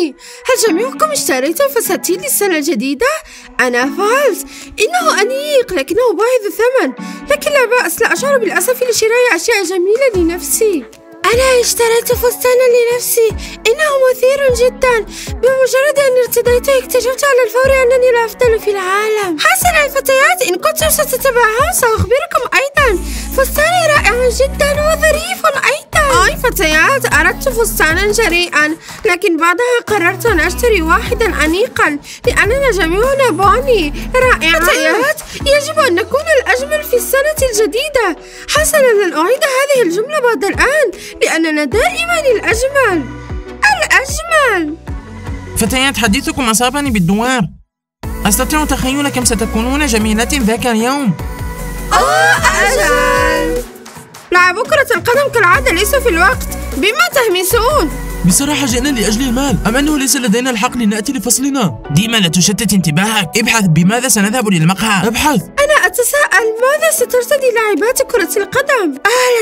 لي. هل جميعكم اشتريتم فساتين للسنة الجديدة؟ أنا فعلت. إنه أنيق لكنه باهظ الثمن، لكن لا بأس. لا أشعر بالأسف لشراء أشياء جميلة لنفسي. أنا اشتريت فستانا لنفسي، إنه مثير جدا. بمجرد أن ارتديته اكتشفت على الفور أنني لا أفضل في العالم. حسنا الفتيات، إن كنتم ستتبعون سأخبركم أيضا. فستاني رائع جدا وظريف أيضا. أي فتيات، أردت فستانا جريئا، لكن بعدها قررت أن أشتري واحدا أنيقا لأننا جميعنا بوني. رائع. فتيات، يجب أن نكون الأجمل في السنة الجديدة. حسنا، لن أعيد هذه الجملة بعد الآن لأننا دائما الأجمل. الأجمل. فتيات، حديثكم أصابني بالدوار. أستطيع تخيل كم ستكونون جميلات ذاك اليوم. أجل. لعب كرة القدم كالعادة ليس في الوقت. بما تهمسون؟ بصراحة جئنا لأجل المال. أم أنه ليس لدينا الحق لنأتي لفصلنا؟ ديما لا تشتت انتباهك. ابحث بماذا سنذهب للمقهى. ابحث. أنا أتساءل ماذا سترتدي لاعبات كرة القدم؟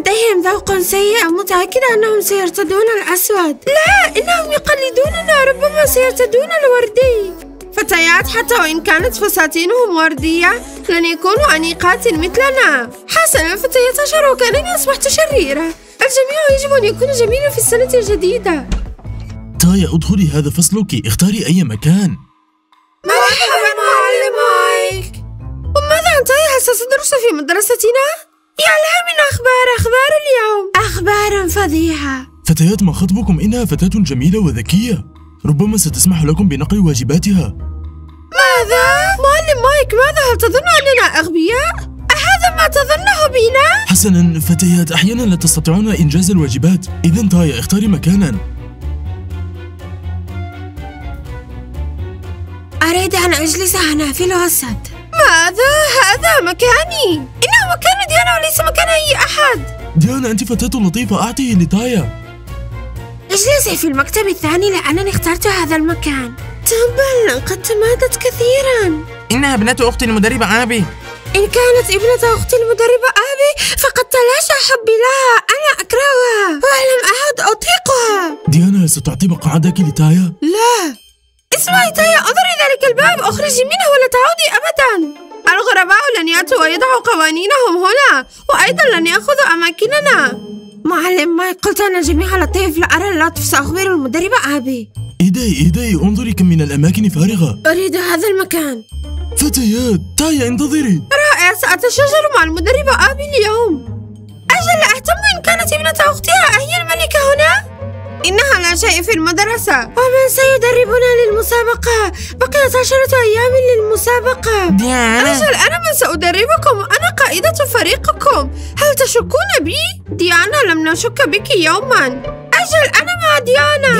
لديهم ذوق سيء. متأكدة أنهم سيرتدون الأسود. لا، إنهم يقلدوننا. ربما سيرتدون الوردي. فتيات، حتى وإن كانت فساتينهم وردية لن يكونوا أنيقات مثلنا. حسنا فتيات، أشعر وكأنني أصبحت شريرة. الجميع يجب أن يكون جميلا في السنة الجديدة. تايا، ادخلي، هذا فصلك، اختاري أي مكان. مرحبا معلم مايك. وماذا عن تايا؟ هل ستدرس في مدرستنا؟ يا لها من أخبار اليوم، أخبار فظيعة. فتيات، ما خطبكم؟ إنها فتاة جميلة وذكية، ربما ستسمح لكم بنقل واجباتها. ماذا؟ معلم مايك، ماذا؟ هل تظن أننا أغبياء؟ أهذا ما تظنه بنا؟ حسنا فتيات، أحيانا لا تستطيعون إنجاز الواجبات. إذن تايا، اختاري مكانا. أريد أن أجلس هنا في الوسط. ماذا؟ هذا مكاني. إنه مكان ديانا وليس مكان أي أحد. ديانا، أنت فتاة لطيفة، أعطيه لتايا. اجلسي في المكتب الثاني لأنني اخترت هذا المكان. تبا، لقد تمادت كثيرا. إنها ابنة أختي المدربة آبي. إن كانت ابنة أختي المدربة آبي فقد تلاشى حبي لها. أنا أكرهها ولم أعد أطيقها. ديانا، ستعطي مقعدك لتايا؟ لا. اسمعي تايا، انظري ذلك الباب، اخرجي منه ولا تعودي أبدا. الغرباء لن يأتوا ويضعوا قوانينهم هنا، وأيضا لن يأخذوا أماكننا. معلم مايك، قلت أن الجميع لطيف. لا أرى اللطف. سأخبر المدربة آبي. إيدي، انظري كم من الأماكن فارغة. أريد هذا المكان. فتيات، تايا انتظري. رائع، سأتشاجر مع المدربة آبي اليوم. أجل، لا أهتم إن كانت ابنة أختها. أهي الملكة هنا؟ إنها لا شيء في المدرسة. ومن سيدربنا للمسابقة؟ بقيت 10 أيام للمسابقة. ديانا، أجل، أنا من سأدربكم. أنا قائدة فريقكم. هل تشكون بي؟ ديانا، لم نشك بك يوما. أجل، أنا مع ديانا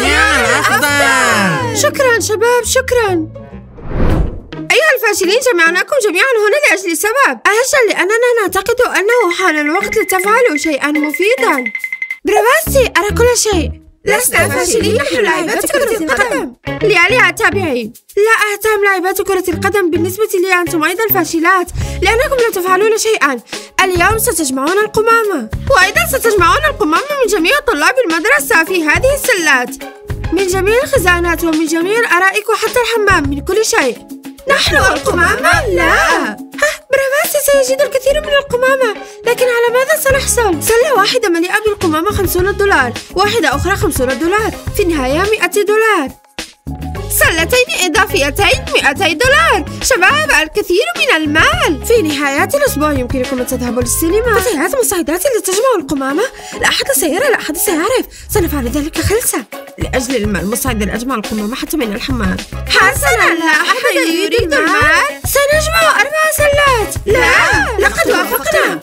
أفضل. شكرا شباب، شكرا. أيها الفاشلين، جمعناكم جميعا هنا لأجل سبب. أجل، لأننا نعتقد أنه حان الوقت لتفعلوا شيئا مفيدا. برافاسي، أرى كل شيء. لسنا فاشلين، نحن لاعبات كرة القدم. ليالي أتابعي. لا أهتم، لاعبات كرة القدم، بالنسبة لي أنتم أيضا فاشلات لأنكم لا تفعلون شيئا. اليوم ستجمعون القمامة، وأيضا ستجمعون القمامة من جميع طلاب المدرسة في هذه السلات، من جميع الخزانات ومن جميع الأرائك وحتى الحمام، من كل شيء. نحن القمامة؟ لا. برافاسي، سيجد الكثير من القمامة، لكن على ماذا سنحصل؟ سلة واحدة مليئة بالقمامة $50، واحدة أخرى $50، في النهاية $100. سلتين إضافيتين $200. شباب، الكثير من المال. في نهاية الأسبوع يمكنكم أن تذهبوا للسينما. فتيات مصايدات لتجمع القمامة. لا أحد سيرى، لا أحد سيعرف. سنفعل ذلك خلسة لأجل المال. مصعد أجمع القمامة حتى من الحمام. حسنا، لا أحد يريد المال. سنجمع 4 سلات. لا، لقد وافقنا.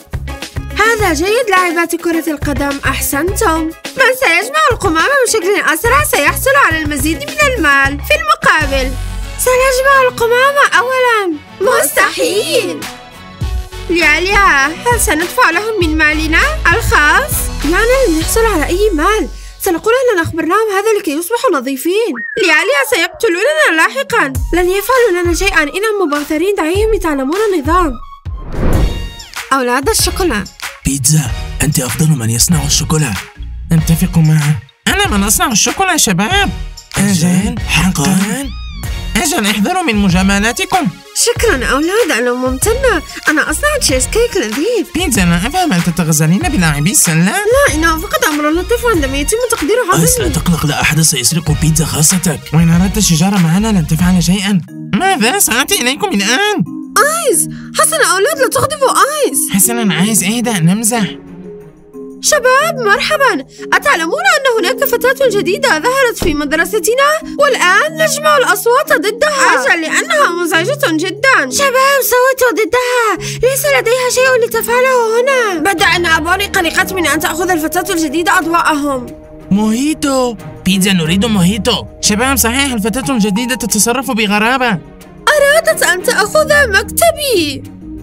هذا جيد لاعبات كرة القدم، أحسنتم. من سيجمع القمامة بشكل أسرع سيحصل على المزيد من المال. في المقابل سنجمع القمامة أولا. مستحيل. لياليا، هل سندفع لهم من مالنا الخاص؟ يعني لن يحصل على أي مال. سنقول أننا أخبرناهم هذا لكي يصبحوا نظيفين. لياليا، سيقتلوننا لاحقا. لن يفعلوا لنا شيئا، إنهم مبعثرين. دعيهم يتعلمون النظام. أولاد الشوكولا. بيتزا، أنت أفضل من يصنع الشوكولا. أتفق معه. أنا من أصنع الشوكولا يا شباب. أجل حقا؟ أجل احذروا من مجاملاتكم. شكرا أولاد، أنا ممتنة. أنا أصنع تشيز كيك لذيذ. بيتزا، أفهم أن تتغزلين بلاعبي السلة؟ لا، إنه فقط أمر لطيف عندما يتم تقديره حظي. أس لا تقلق، لا أحد سيسرق بيتزا خاصتك. وإن أردت الشجارة معنا لن تفعل شيئا. ماذا؟ سأتي إليكم الآن. آيز، حسنا أولاد لا تغضبوا آيز. حسنا آيز، اهدأ، نمزح. شباب مرحبا، أتعلمون أن هناك فتاة جديدة ظهرت في مدرستنا والآن نجمع الأصوات ضدها؟ أجل، لأنها مزعجة جدا. شباب صوتوا ضدها، ليس لديها شيء لتفعله هنا. بدأ أن أبواني قلقت من أن تأخذ الفتاة الجديدة أضواءهم. موهيتو بيتزا، نريد موهيتو. شباب صحيح، الفتاة الجديدة تتصرف بغرابة. أرادت أن تأخذ مكتبي.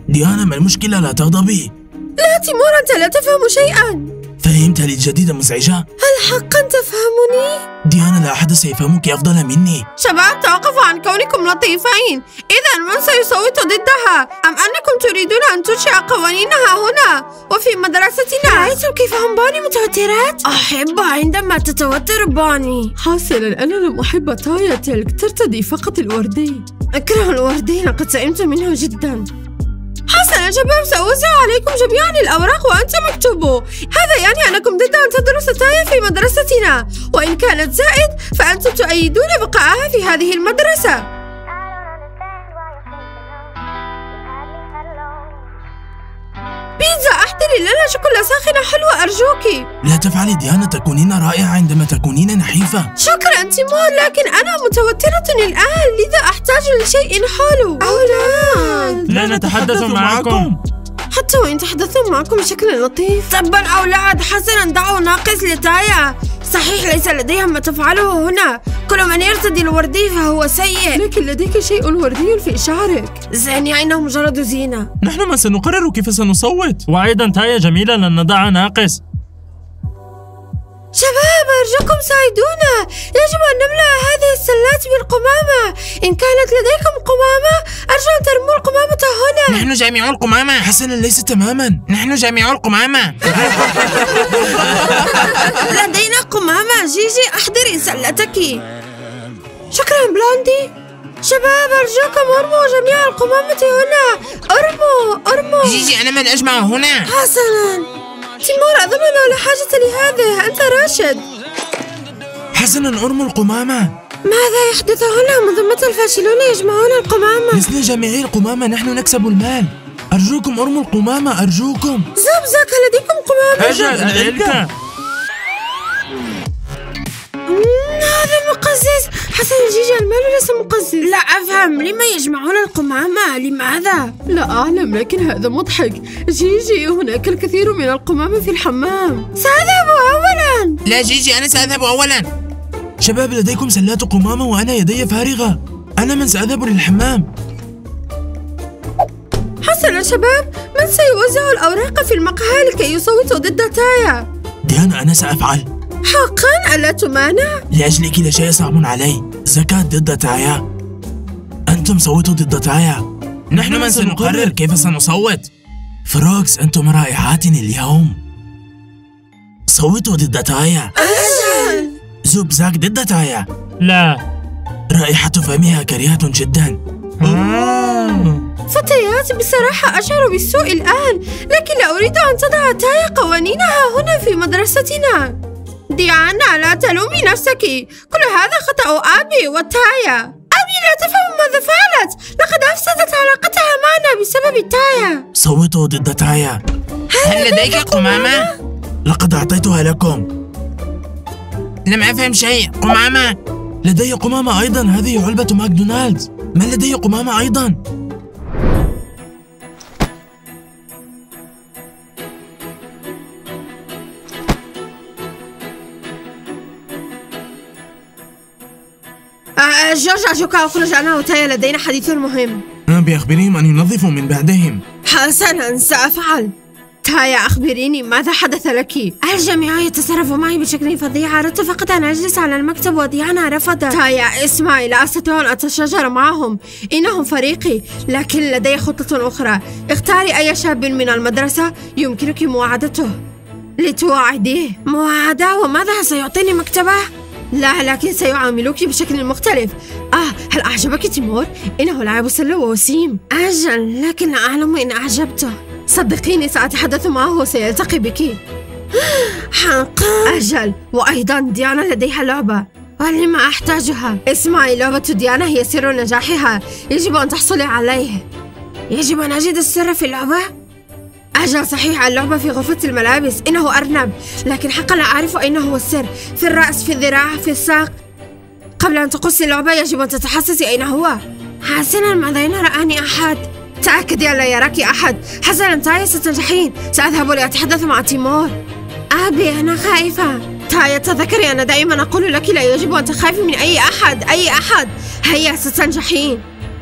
ديانا ما المشكلة؟ لا تغضبي. لا تيمور، أنت لا تفهم شيئا. فهمت؟ هل الجديدة مزعجة؟ هل حقا تفهمني؟ ديانا لا أحد سيفهمك أفضل مني. شباب توقفوا عن كونكم لطيفين، إذا من سيصوت ضدها؟ أم أنكم تريدون أن تنشئ قوانينها هنا وفي مدرستنا؟ رأيتم كيف هم باني متوترات؟ أحب عندما تتوتر باني. حاصلا أنا لم أحب تايا تلك، ترتدي فقط الوردي. أكره الوردي، لقد سئمت منه جدا. حسنا شباب، سأوزع عليكم جميعا الأوراق وأنتم اكتبوا. هذا يعني أنكم ضد أن تدرس تايا في مدرستنا، وإن كانت زائد فأنتم تؤيدون بقائها في هذه المدرسة. بيتزا، أحضري لنا شوكولا ساخنة حلوة أرجوكي. لا تفعلي ديانا، تكونين رائعة عندما تكونين نحيفة. شكرا تيمور، لكن أنا متوترة الآن، لذا أحتاج لشيء حلو. أولاد لا نتحدث معكم، حتى وإن تحدثوا معكم بشكل لطيف. طبعا أولاد، حسنا دعوا ناقص لتايا. صحيح ليس لديها ما تفعله هنا، كل من يرتدي الوردي فهو سيء. لكن لديك شيء وردي في شعرك. زيني، أنه مجرد زينة. نحن ما سنقرر كيف سنصوت، وأيضا تايا جميلة، لن ندع ناقص. شباب أرجوكم ساعدونا، يجب أن نملأ هذه السلات بالقمامة. إن كانت لديكم قمامة أرجو أن ترموا القمامة هنا. نحن جميع القمامة. حسنا ليس تماما، نحن جميع القمامة. لدينا قمامة. جيجي أحضري سلتك. شكرا بلوندي. شباب أرجوكم أرموا جميع القمامة هنا، أرموا أرموا. جيجي أنا من أجمع هنا. حسنا تيمور، أظن أنه لا حاجة لهذا، أنت راشد. حسنا أرموا القمامة. ماذا يحدث هنا؟ منظمة الفاشلون يجمعون القمامة. لسنا جميعي القمامة، نحن نكسب المال. أرجوكم أرموا القمامة، أرجوكم. زبزك هل لديكم قمامة؟ أجل العلكة. هذا مقزز. حسن جيجي، المال ليس مقزز. لا أفهم، لما يجمعون القمامة؟ لماذا؟ لا أعلم، لكن هذا مضحك. جيجي هناك الكثير من القمامة في الحمام. سأذهب أولا. لا جيجي، أنا سأذهب أولا. شباب لديكم سلات قمامة وأنا يدي فارغة، أنا من سأذهب للحمام. حسنا شباب، من سيوزع الأوراق في المقهى لكي يصوتوا ضد تايا؟ ديانا أنا سأفعل. حقا؟ ألا تمانع؟ لأجلك لا شيء صعب علي. زكاة ضد تايا، أنتم صوتوا ضد تايا. نحن من سنقرر كيف سنصوت. فروكس أنتم رائحاتني اليوم، صوتوا ضد تايا. أجل زوب زاك ضد تايا. لا، رائحة فمها كريهة جدا. فتيات بصراحة أشعر بالسوء الآن، لكن لا أريد أن تضع تايا قوانينها هنا في مدرستنا. ديانا لا تلومي نفسك، كل هذا خطأ آبي وتايا. آبي لا تفهم ماذا فعلت، لقد أفسدت علاقتها معنا بسبب تايا. صوتوا ضد تايا. هل لديك قمامة؟ لقد أعطيتها لكم. لم أفهم شيء. قمامة؟ لدي قمامة أيضا، هذه علبة ماكدونالدز. ما لدي قمامة أيضا. جورج أرجوكا أخرج، أنا وتايا لدينا حديث مهم. آبي أخبرهم أن ينظفوا من بعدهم. حسنا سأفعل. تايا أخبريني ماذا حدث لك؟ الجميع يتصرف معي بشكل فظيع، أردت فقط أن أجلس على المكتب وديانا رفضت. تايا اسمعي، لا أستطيع أن أتشاجر معهم، إنهم فريقي، لكن لدي خطة أخرى. اختاري أي شاب من المدرسة يمكنك مواعدته لتواعديه. مواعدة؟ وماذا؟ سيعطيني مكتبه؟ لا، لكن سيعاملوك بشكل مختلف. هل أعجبك تيمور؟ إنه لاعب سلة ووسيم. أجل، لكن لا أعلم إن أعجبته. صدقيني سأتحدث معه وسيلتقي بك. حقا؟ أجل، وأيضا ديانا لديها لعبة. لما أحتاجها؟ اسمعي، لعبة ديانا هي سر نجاحها، يجب أن تحصلي عليه. يجب أن أجد السر في اللعبة؟ أجل، صحيح، اللعبة في غرفة الملابس. إنه أرنب، لكن حقا لا أعرف أين هو السر. في الرأس، في الذراع، في الساق. قبل أن تقصي اللعبة يجب أن تتحسسي أين هو. حسنا، ماذا؟ لا رآني أحد. تأكدي أن لا يراك أحد. حسنا، تايا، ستنجحين. سأذهب لأتحدث مع تيمور. آبي، أنا خائفة. تايا، تذكري أنا دائما أقول لك لا يجب أن تخافي من أي أحد. هيا، ستنجحين.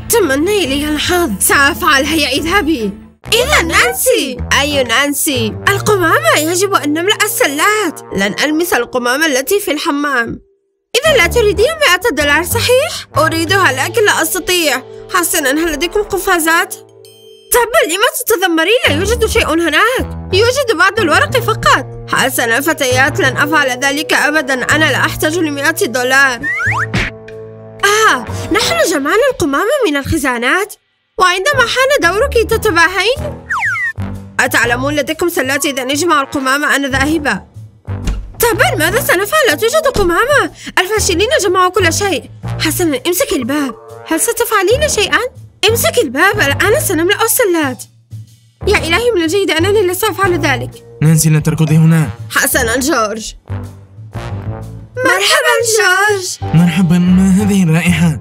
تمني لي الحظ. سأفعل. هيا، اذهبي. إذا نانسي. أي نانسي؟ القمامة، يجب أن نملأ السلات. لن ألمس القمامة التي في الحمام. إذا لا تريدين $100، صحيح؟ أريدها لكن لا أستطيع. حسنا، هل لديكم قفازات؟ تبا، لما تتذمرين؟ لا يوجد شيء هناك، يوجد بعض الورق فقط. حسنا فتيات، لن أفعل ذلك أبدا. أنا لا أحتاج $100. نحن جمعنا القمامة من الخزانات، وعندما حان دورك تتباهين. أتعلمون لديكم سلات؟ إذا نجمع القمامة. أنا ذاهبة. تبا، ماذا سنفعل؟ لا توجد قمامة. الفاشلين جمعوا كل شيء. حسنا، امسكي الباب. هل ستفعلين شيئا؟ امسكي الباب الآن، سنملأ السلات. يا إلهي، من الجيد أنني لا سأفعل ذلك. نانسي، لا تركضي هنا. حسنا جورج. مرحبا جورج. مرحبا، ما هذه الرائحة؟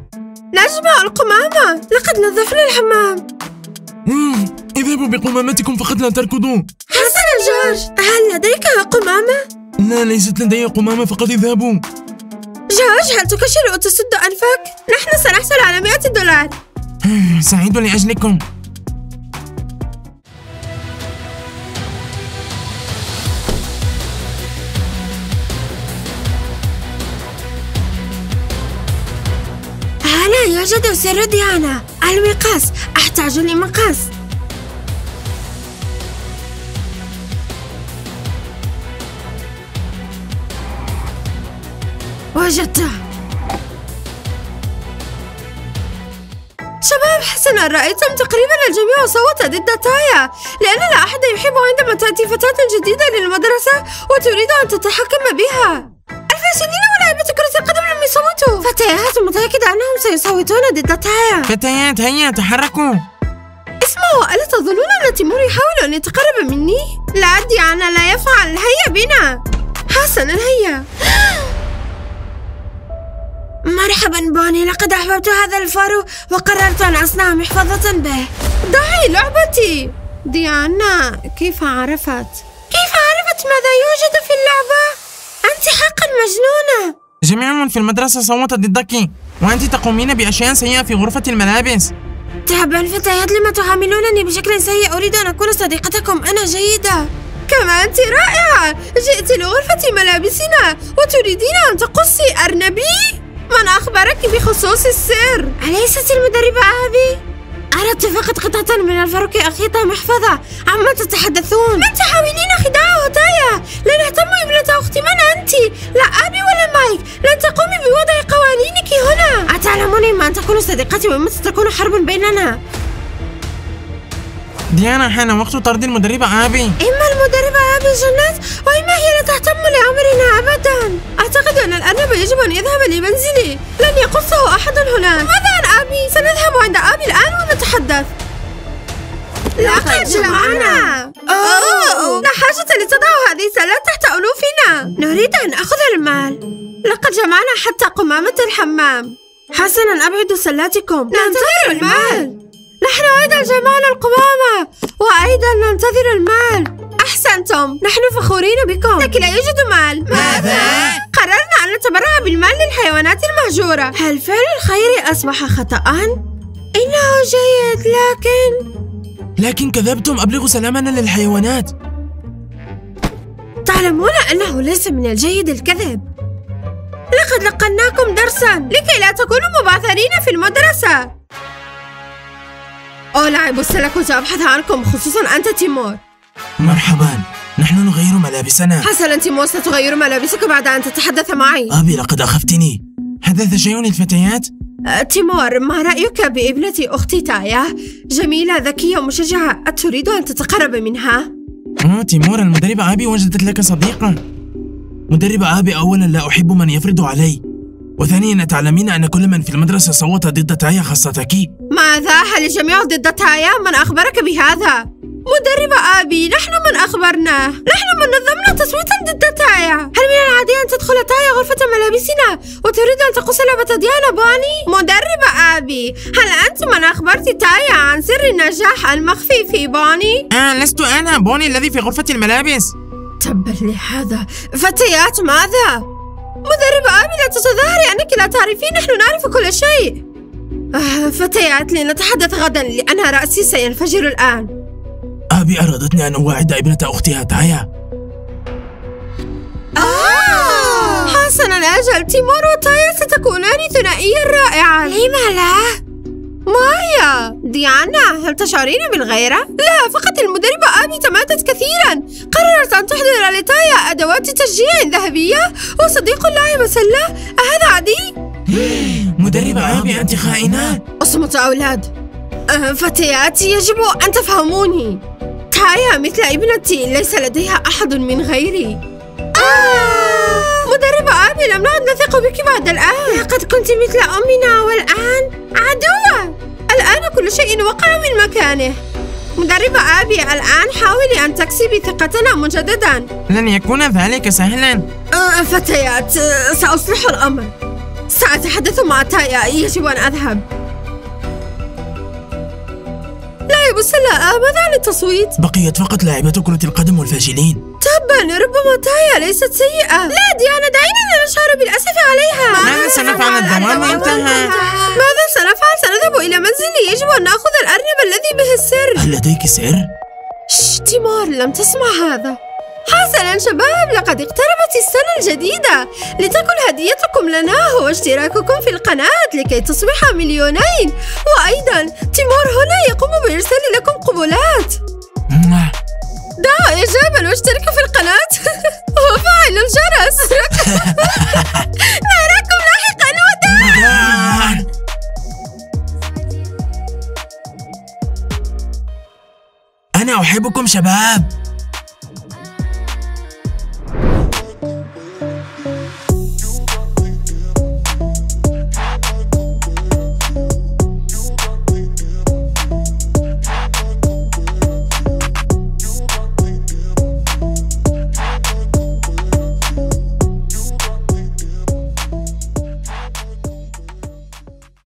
نجمع القمامة، لقد نظفنا الحمام. اذهبوا بقمامتكم فقط، لا تركضوا. حسنا جورج، هل لديك قمامة؟ لا، ليست لدي قمامة، فقط اذهبوا. جورج، هل تكشر أو تسد أنفك؟ نحن سنحصل على $100. سعيد لأجلكم. هنا يوجد سر ديانا. المقص، أحتاج لمقص. وجدته. شباب، حسنا، رأيتم تقريبا الجميع صوت ضد تايا، لأن لا أحد يحب عندما تأتي فتاة جديدة للمدرسة وتريد أن تتحكم بها. الفاشلين ولاعبة كرة القدم لم يصوتوا. فتيات، متأكدة أنهم سيصوتون ضد تايا. فتيات، هيا تحركوا. اسمعوا، ألا تظنون أن تيمور يحاول أن يتقرب مني؟ لا ديانا، لا يفعل. هيا بنا. حسنا، هيا. مرحبا بوني، لقد أحببت هذا الفار وقررت أن أصنع محفظة به. دعي لعبتي. ديانا، كيف عرفت؟ كيف عرفت ماذا يوجد في اللعبة؟ أنت حقا مجنونة. جميع في المدرسة صوت ضدك، وأنت تقومين بأشياء سيئة في غرفة الملابس. تعبا فتيات، لما تعاملونني بشكل سيء؟ أريد أن أكون صديقتكم، أنا جيدة. كما أنت رائعة، جئت لغرفة ملابسنا وتريدين أن تقصي أرنبي؟ من أخبرك بخصوص السر؟ أليست المدربة آبي؟ أردت فقط قطعة من الفاروق أخيطها محفظة. عما تتحدثون؟ من تحاولين خداعه تايا؟ لا نهتم ابنة أختي. من أنت؟ لا آبي ولا مايك. لن تقومي بوضع قوانينك هنا. أتعلمون ما أن تكون صديقتي ومتى تكون حرب بيننا؟ ديانا، حان وقت طرد المدربة آبي. إما المدربة آبي جنات، وإما هي لا تهتم لأمرنا أبدا. أعتقد أن الأرنب يجب أن يذهب لمنزلي، لن يقصه أحد هناك. ماذا عن آبي؟ سنذهب عند آبي الآن ونتحدث. لقد جمعنا. لا حاجة لتضع هذه السلة تحت ألوفنا. نريد أن أخذ المال. لقد جمعنا حتى قمامة الحمام. حسنا، أبعدوا سلاتكم، ننتظر المال. نحن أيضا جمعنا القمامة، وأيضا ننتظر المال. أحسنتم، نحن فخورين بكم، لكن لا يوجد مال. ماذا؟ قررنا أن نتبرع بالمال للحيوانات المهجورة. هل فعل الخير أصبح خطأ؟ إنه جيد، لكن كذبتم. أبلغوا سلامنا للحيوانات. تعلمون أنه ليس من الجيد الكذب. لقد لقناكم درسا لكي لا تكونوا مبعثرين في المدرسة. ألاعب السلة، كنت أبحث عنكم، خصوصا أنت تيمور. مرحبا. نحن نغير ملابسنا. حسنا، أنت موسى تغير ملابسك بعد أن تتحدث معي. آبي، لقد أخفتني. حدث شيء للفتيات؟ تيمور، ما رأيك بابنة أختي تايا؟ جميلة، ذكية ومشجعة. أتريد أن تتقرب منها؟ تيمور، المدربة آبي وجدت لك صديقة. مدربة آبي، أولا لا أحب من يفرض علي، وثانيا أتعلمين أن كل من في المدرسة صوت ضد تايا خاصتك. ماذا؟ هل الجميع ضد تايا؟ من أخبرك بهذا؟ مدربة آبي، نحن من أخبرناه، نحن من نظمنا تصويتا ضد تايا. هل من العادي أن تدخل تايا غرفة ملابسنا وتريد أن تقص لعبة ديانا باني؟ مدربة آبي، هل أنت من أخبرت تايا عن سر النجاح المخفي في باني؟ لست أنا باني الذي في غرفة الملابس. تبا لهذا. فتيات، ماذا؟ مدربة آبي، لا تتظاهري أنك لا تعرفين، نحن نعرف كل شيء. فتيات، لنتحدث غدا لأن رأسي سينفجر الآن. آبي أرادتني أن أواعد ابنة أختها تايا. حسناً، أجل، تيمور وتايا ستكونان ثنائياً رائعاً. لما لا؟ مايا، ديانا، هل تشعرين بالغيرة؟ لا، فقط المدربة آبي تماتت كثيراً. قررت أن تحضر لتايا أدوات تشجيع ذهبية وصديق لاعب سلة. أهذا عادي؟ مدربة آبي، أنت خائنة. اصمتوا أولاد. فتيات، يجب أن تفهموني. تايا مثل ابنتي، ليس لديها أحد من غيري. مدربة آبي، لم نعد نثق بك بعد الآن. لقد كنت مثل أمنا والآن عدوة. الآن كل شيء وقع من مكانه. مدربة آبي، الآن حاولي أن تكسبي ثقتنا مجددا. لن يكون ذلك سهلا. فتيات، سأصلح الأمر. سأتحدث مع تايا، يجب أن أذهب. لاعب السلة، ماذا عن التصويت؟ بقيت فقط لاعبة كرة القدم والفاشلين. تبا، ربما تايا ليست سيئة. لا ديانا، دعينا نشعر بالأسف عليها. ماذا سنفعل؟ الدوام انتهى. ماذا سنفعل؟ سنذهب إلى منزلي، يجب أن نأخذ الأرنب الذي به السر. هل لديك سر؟ شش، تيمور، لم تسمع هذا. حسنا شباب، لقد اقتربت السنة الجديدة. لتكن هديتكم لنا هو اشتراككم في القناة لكي تصبح مليونين. وأيضا تيمور هنا يقوم بإرسال لكم قبلات. دعوا إعجابا واشتركوا في القناة وفعلوا الجرس. نراكم لاحقا، وداعا. أنا أحبكم شباب.